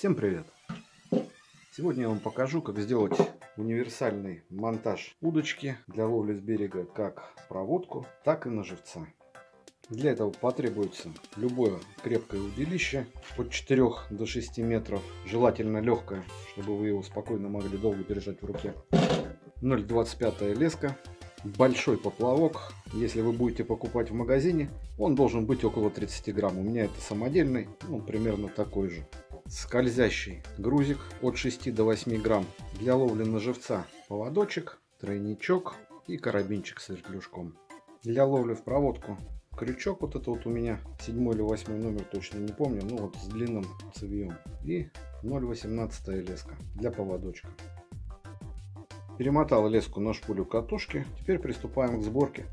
Всем привет! Сегодня я вам покажу, как сделать универсальный монтаж удочки для ловли с берега как проводку, так и на живца. Для этого потребуется любое крепкое удилище от 4 до 6 метров, желательно легкое, чтобы вы его спокойно могли долго держать в руке. 0,25 леска. Большой поплавок, если вы будете покупать в магазине, он должен быть около 30 грамм. У меня это самодельный, он примерно такой же. Скользящий грузик от 6 до 8 грамм. Для ловли на живца поводочек, тройничок и карабинчик с вертлюжком. Для ловли в проводку крючок, вот это вот у меня 7 или 8 номер, точно не помню, ну вот с длинным цевьем. И 0,18 леска для поводочка. Перемотал леску на шпулю катушки. Теперь приступаем к сборке.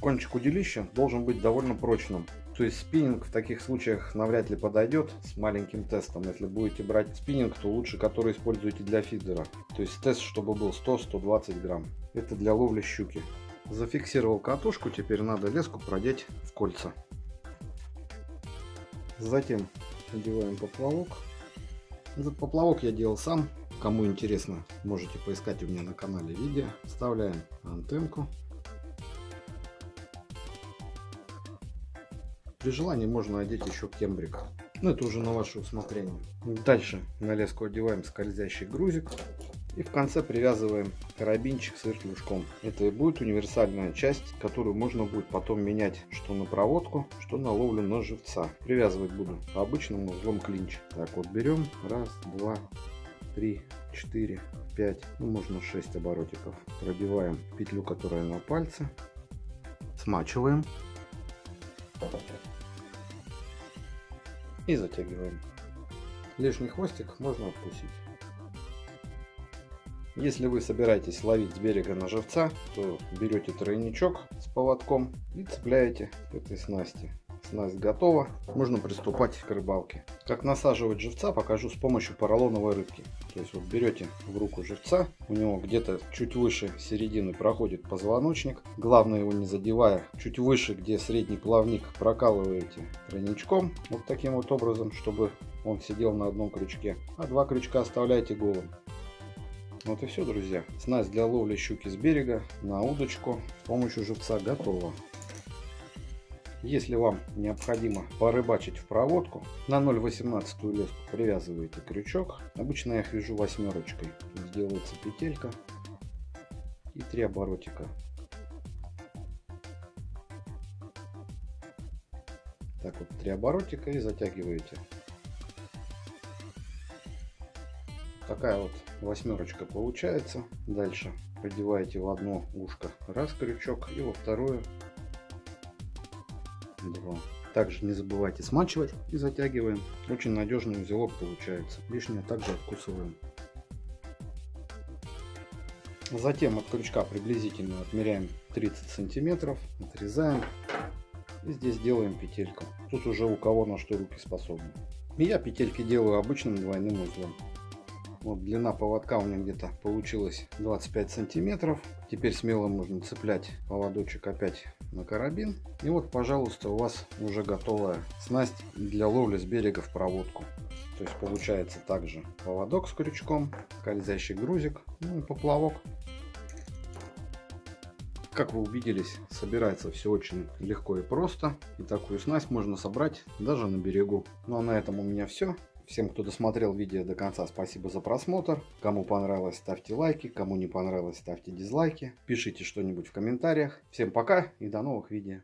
Кончик удилища должен быть довольно прочным. То есть спиннинг в таких случаях навряд ли подойдет с маленьким тестом. Если будете брать спиннинг, то лучше который используете для фидера. То есть тест, чтобы был 100-120 грамм. Это для ловли щуки. Зафиксировал катушку. Теперь надо леску продеть в кольца. Затем надеваем поплавок. Этот поплавок я делал сам. Кому интересно, можете поискать у меня на канале видео. Вставляем антенку. При желании можно одеть еще кембрик. Но это уже на ваше усмотрение. Дальше на леску одеваем скользящий грузик. И в конце привязываем карабинчик с вертлюжком. Это и будет универсальная часть, которую можно будет потом менять что на проводку, что на ловлю на живца. Привязывать буду обычным узлом клинч. Так вот берем. Раз, два, 3, 4, 5, ну можно 6 оборотиков. Пробиваем петлю, которая на пальце. Смачиваем. И затягиваем. Лишний хвостик можно откусить. Если вы собираетесь ловить с берега на живца, то берете тройничок с поводком и цепляете к этой снасти. Снасть готова, можно приступать к рыбалке. Как насаживать живца, покажу с помощью поролоновой рыбки. То есть вот берете в руку живца, у него где-то чуть выше середины проходит позвоночник. Главное, его не задевая, чуть выше, где средний плавник, прокалываете тройничком. Вот таким вот образом, чтобы он сидел на одном крючке. А два крючка оставляйте голым. Вот и все, друзья. Снасть для ловли щуки с берега на удочку с помощью живца готова. Если вам необходимо порыбачить в проводку, на 0,18 леску привязываете крючок. Обычно я их вяжу восьмерочкой. Делается петелька и 3 оборотика. Так вот, 3 оборотика и затягиваете. Такая вот восьмерочка получается. Дальше продеваете в одно ушко раз крючок и во второе. Также не забывайте смачивать и затягиваем. Очень надежный узелок получается. Лишнее также откусываем. Затем от крючка приблизительно отмеряем 30 сантиметров, отрезаем и здесь делаем петельку. Тут уже у кого на что руки способны. И я петельки делаю обычным двойным узлом. Вот длина поводка у меня где-то получилась 25 сантиметров. Теперь смело можно цеплять поводочек опять на карабин. И вот, пожалуйста, у вас уже готовая снасть для ловли с берега в проводку. То есть получается также поводок с крючком, скользящий грузик, ну и поплавок. Как вы убедились, собирается все очень легко и просто. И такую снасть можно собрать даже на берегу. Ну а на этом у меня все. Всем, кто досмотрел видео до конца, спасибо за просмотр. Кому понравилось, ставьте лайки. Кому не понравилось, ставьте дизлайки. Пишите что-нибудь в комментариях. Всем пока и до новых видео.